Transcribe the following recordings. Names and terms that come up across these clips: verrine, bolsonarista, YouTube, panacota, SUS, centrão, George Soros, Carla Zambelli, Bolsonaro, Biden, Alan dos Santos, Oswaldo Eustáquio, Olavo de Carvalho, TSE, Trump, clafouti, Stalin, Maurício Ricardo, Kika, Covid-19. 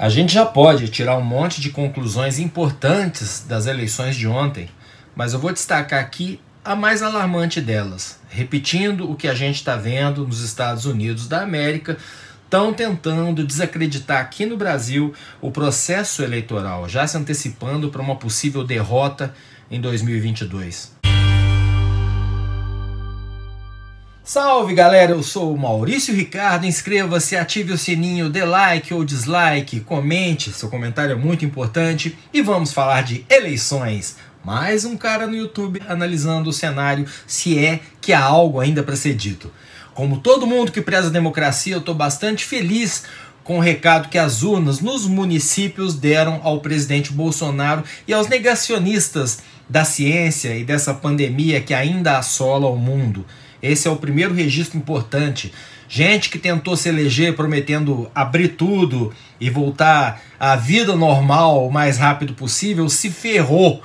A gente já pode tirar um monte de conclusões importantes das eleições de ontem, mas eu vou destacar aqui a mais alarmante delas, repetindo o que a gente está vendo nos Estados Unidos da América. Estão tentando desacreditar aqui no Brasil o processo eleitoral, já se antecipando para uma possível derrota em 2022. Salve galera, eu sou o Maurício Ricardo, inscreva-se, ative o sininho, dê like ou dislike, comente, seu comentário é muito importante e vamos falar de eleições. Mais um cara no YouTube analisando o cenário, se é que há algo ainda para ser dito. Como todo mundo que preza a democracia, eu estou bastante feliz com o recado que as urnas nos municípios deram ao presidente Bolsonaro e aos negacionistas da ciência e dessa pandemia que ainda assola o mundo. Esse é o primeiro registro importante. Gente que tentou se eleger prometendo abrir tudo e voltar à vida normal o mais rápido possível se ferrou,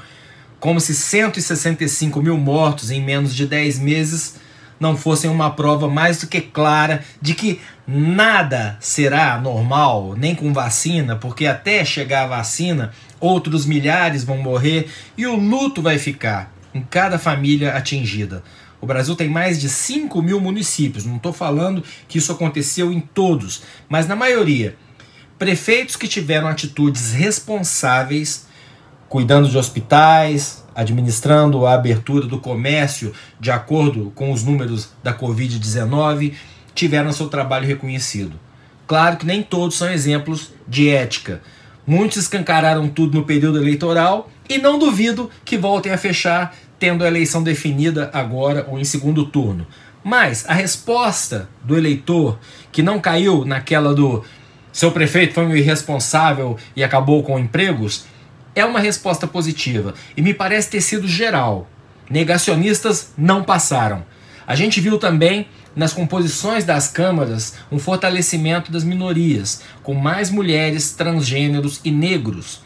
como se 165 mil mortos em menos de 10 meses não fossem uma prova mais do que clara de que nada será normal, nem com vacina, porque até chegar a vacina, outros milhares vão morrer e o luto vai ficar em cada família atingida. O Brasil tem mais de 5 mil municípios, não estou falando que isso aconteceu em todos, mas na maioria. Prefeitos que tiveram atitudes responsáveis, cuidando de hospitais, administrando a abertura do comércio de acordo com os números da Covid-19, tiveram seu trabalho reconhecido. Claro que nem todos são exemplos de ética. Muitos escancararam tudo no período eleitoral e não duvido que voltem a fechar tendo a eleição definida agora ou em segundo turno. Mas a resposta do eleitor, que não caiu naquela do seu prefeito foi um irresponsável e acabou com empregos, é uma resposta positiva e me parece ter sido geral. Negacionistas não passaram. A gente viu também nas composições das câmaras um fortalecimento das minorias, com mais mulheres, transgêneros e negros.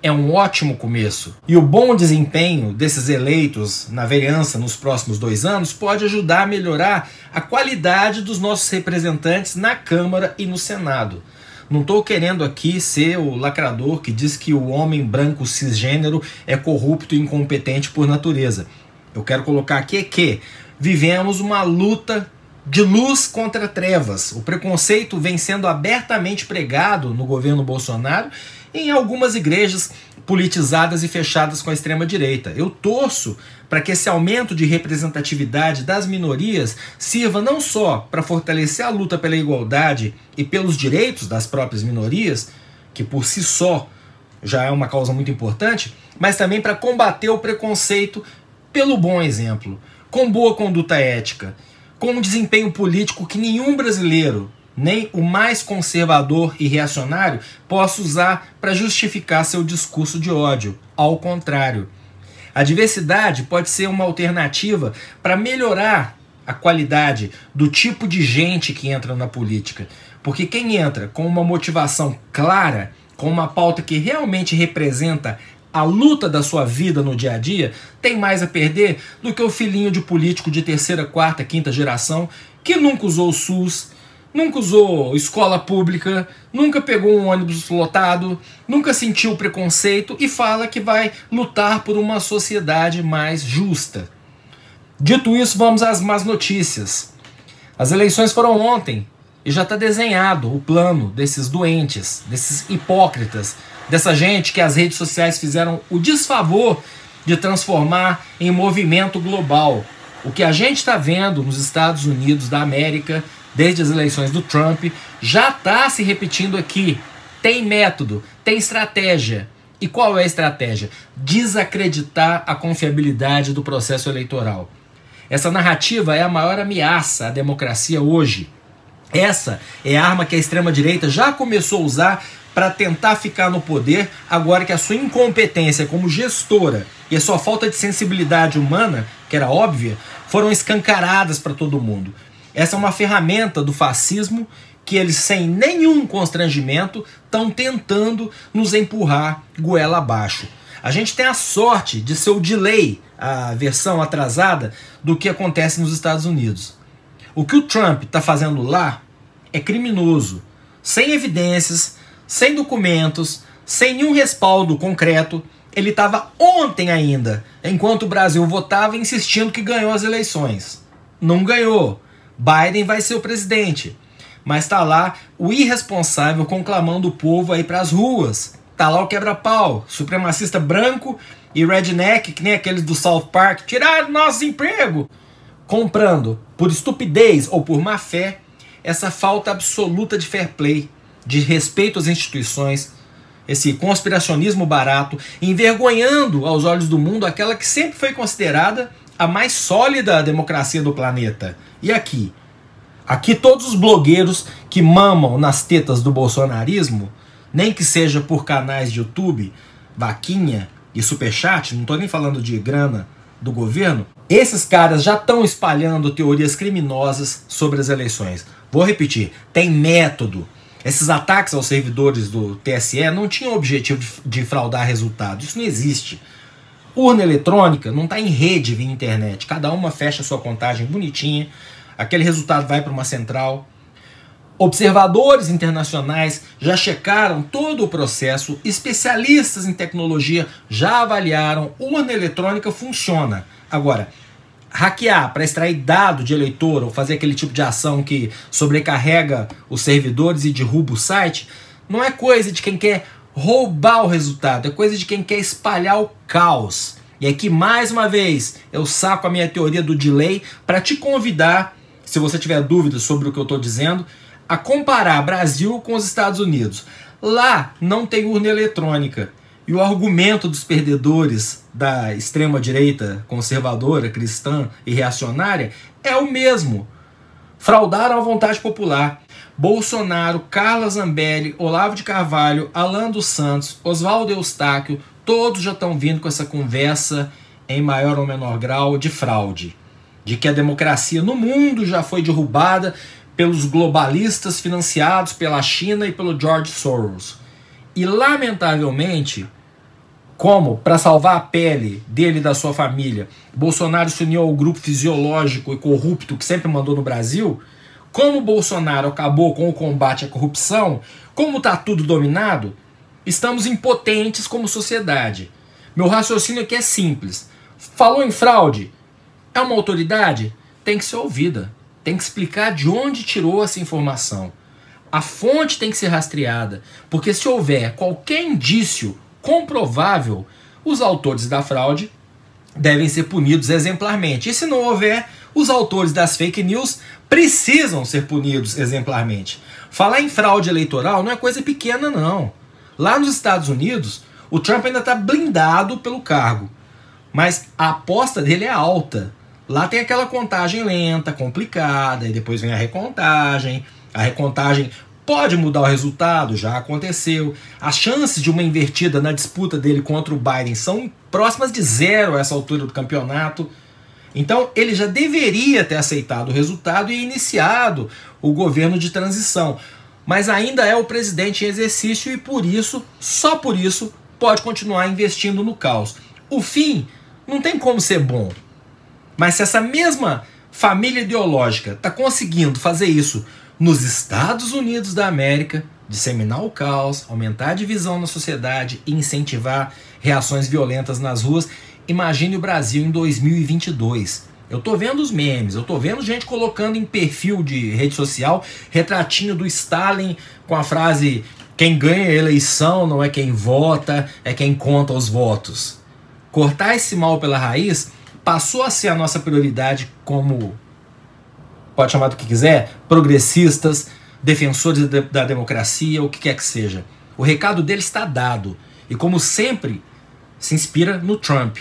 É um ótimo começo. E o bom desempenho desses eleitos na vereança nos próximos 2 anos pode ajudar a melhorar a qualidade dos nossos representantes na Câmara e no Senado. Não estou querendo aqui ser o lacrador que diz que o homem branco cisgênero é corrupto e incompetente por natureza. Eu quero colocar aqui que vivemos uma luta de luz contra trevas. O preconceito vem sendo abertamente pregado no governo Bolsonaro em algumas igrejas politizadas e fechadas com a extrema-direita. Eu torço para que esse aumento de representatividade das minorias sirva não só para fortalecer a luta pela igualdade e pelos direitos das próprias minorias, que por si só já é uma causa muito importante, mas também para combater o preconceito pelo bom exemplo, com boa conduta ética, com um desempenho político que nenhum brasileiro, nem o mais conservador e reacionário, possa usar para justificar seu discurso de ódio. Ao contrário. A diversidade pode ser uma alternativa para melhorar a qualidade do tipo de gente que entra na política. Porque quem entra com uma motivação clara, com uma pauta que realmente representa a luta da sua vida no dia a dia, tem mais a perder do que o filhinho de político de terceira, quarta, quinta geração que nunca usou o SUS, nunca usou escola pública, nunca pegou um ônibus lotado, nunca sentiu preconceito e fala que vai lutar por uma sociedade mais justa. Dito isso, vamos às más notícias. As eleições foram ontem e já está desenhado o plano desses doentes, desses hipócritas, dessa gente que as redes sociais fizeram o desfavor de transformar em movimento global. O que a gente está vendo nos Estados Unidos da América desde as eleições do Trump, já está se repetindo aqui. Tem método, tem estratégia. E qual é a estratégia? Desacreditar a confiabilidade do processo eleitoral. Essa narrativa é a maior ameaça à democracia hoje. Essa é a arma que a extrema-direita já começou a usar para tentar ficar no poder, agora que a sua incompetência como gestora e a sua falta de sensibilidade humana, que era óbvia, foram escancaradas para todo mundo. Essa é uma ferramenta do fascismo que eles, sem nenhum constrangimento, estão tentando nos empurrar goela abaixo. A gente tem a sorte de ser o delay, a versão atrasada, do que acontece nos Estados Unidos. O que o Trump está fazendo lá é criminoso, sem evidências, sem documentos, sem nenhum respaldo concreto. Ele estava ontem ainda, enquanto o Brasil votava, insistindo que ganhou as eleições. Não ganhou. Biden vai ser o presidente. Mas está lá o irresponsável conclamando o povo aí para as ruas. Está lá o quebra-pau, supremacista branco e redneck, que nem aqueles do South Park, tiraram nosso emprego. Comprando, por estupidez ou por má fé, essa falta absoluta de fair play, de respeito às instituições, esse conspiracionismo barato, envergonhando aos olhos do mundo aquela que sempre foi considerada a mais sólida democracia do planeta. E aqui? Aqui todos os blogueiros que mamam nas tetas do bolsonarismo, nem que seja por canais de YouTube, vaquinha e superchat, não estou nem falando de grana do governo, esses caras já estão espalhando teorias criminosas sobre as eleições. Vou repetir, tem método. Esses ataques aos servidores do TSE não tinham o objetivo de fraudar resultado. Isso não existe. Urna eletrônica não está em rede via internet. Cada uma fecha sua contagem bonitinha. Aquele resultado vai para uma central. Observadores internacionais já checaram todo o processo. Especialistas em tecnologia já avaliaram. Urna eletrônica funciona. Agora, hackear para extrair dado de eleitor ou fazer aquele tipo de ação que sobrecarrega os servidores e derruba o site, não é coisa de quem quer roubar o resultado, é coisa de quem quer espalhar o caos. E aqui, mais uma vez, eu saco a minha teoria do delay para te convidar, se você tiver dúvidas sobre o que eu estou dizendo, a comparar Brasil com os Estados Unidos. Lá não tem urna eletrônica. E o argumento dos perdedores da extrema-direita conservadora, cristã e reacionária é o mesmo. Fraudaram a vontade popular. Bolsonaro, Carla Zambelli, Olavo de Carvalho, Alan dos Santos, Oswaldo Eustáquio, todos já estão vindo com essa conversa, em maior ou menor grau, de fraude. De que a democracia no mundo já foi derrubada pelos globalistas financiados pela China e pelo George Soros. E, lamentavelmente, como, para salvar a pele dele e da sua família, Bolsonaro se uniu ao grupo fisiológico e corrupto que sempre mandou no Brasil, como Bolsonaro acabou com o combate à corrupção, como está tudo dominado, estamos impotentes como sociedade. Meu raciocínio aqui é simples. Falou em fraude? É uma autoridade? Tem que ser ouvida. Tem que explicar de onde tirou essa informação. A fonte tem que ser rastreada, porque se houver qualquer indício comprovável, os autores da fraude devem ser punidos exemplarmente. E se não houver, os autores das fake news precisam ser punidos exemplarmente. Falar em fraude eleitoral não é coisa pequena, não. Lá nos Estados Unidos, o Trump ainda está blindado pelo cargo, mas a aposta dele é alta. Lá tem aquela contagem lenta, complicada, e depois vem a recontagem. A recontagem pode mudar o resultado, já aconteceu. As chances de uma invertida na disputa dele contra o Biden são próximas de zero a essa altura do campeonato. Então ele já deveria ter aceitado o resultado e iniciado o governo de transição. Mas ainda é o presidente em exercício e por isso, só por isso, pode continuar investindo no caos. O fim não tem como ser bom. Mas se essa mesma família ideológica está conseguindo fazer isso nos Estados Unidos da América, disseminar o caos, aumentar a divisão na sociedade e incentivar reações violentas nas ruas, imagine o Brasil em 2022. Eu tô vendo os memes, eu tô vendo gente colocando em perfil de rede social retratinho do Stalin com a frase: quem ganha a eleição não é quem vota, é quem conta os votos. Cortar esse mal pela raiz passou a ser a nossa prioridade como, pode chamar do que quiser, progressistas, defensores da democracia, o que quer que seja. O recado dele está dado. E como sempre, se inspira no Trump.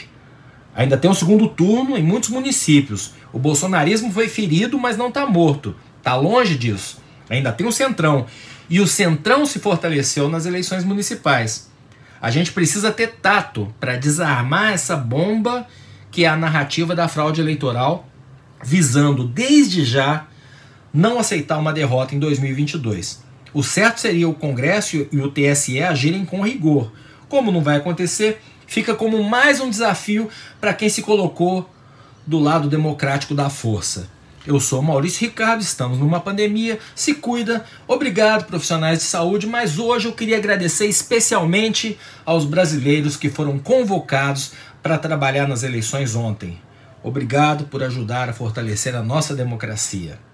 Ainda tem um segundo turno em muitos municípios. O bolsonarismo foi ferido, mas não está morto. Está longe disso. Ainda tem um centrão. E o centrão se fortaleceu nas eleições municipais. A gente precisa ter tato para desarmar essa bomba que é a narrativa da fraude eleitoral, visando desde já não aceitar uma derrota em 2022. O certo seria o Congresso e o TSE agirem com rigor. Como não vai acontecer, fica como mais um desafio para quem se colocou do lado democrático da força. Eu sou Maurício Ricardo, estamos numa pandemia, se cuida. Obrigado, profissionais de saúde, mas hoje eu queria agradecer especialmente aos brasileiros que foram convocados para trabalhar nas eleições ontem. Obrigado por ajudar a fortalecer a nossa democracia.